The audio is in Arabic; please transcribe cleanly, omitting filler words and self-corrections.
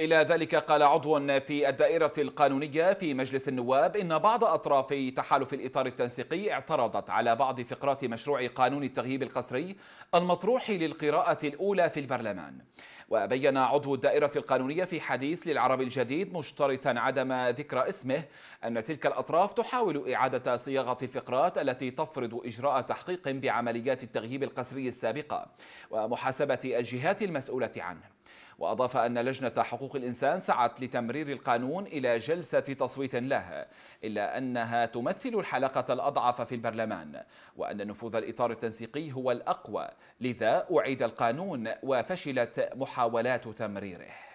إلى ذلك قال عضو في الدائرة القانونية في مجلس النواب إن بعض أطراف تحالف الإطار التنسيقي اعترضت على بعض فقرات مشروع قانون التغييب القسري المطروح للقراءة الأولى في البرلمان. وبين عضو الدائرة القانونية في حديث للعربي الجديد مشترطا عدم ذكر اسمه أن تلك الأطراف تحاول إعادة صياغة الفقرات التي تفرض إجراء تحقيق بعمليات التغييب القسري السابقة ومحاسبة الجهات المسؤولة عنه. وأضاف أن لجنة حقوق الإنسان سعت لتمرير القانون إلى جلسة تصويت له، إلا أنها تمثل الحلقة الأضعف في البرلمان، وأن نفوذ الإطار التنسيقي هو الأقوى، لذا أعيد القانون وفشلت محاولات تمريره.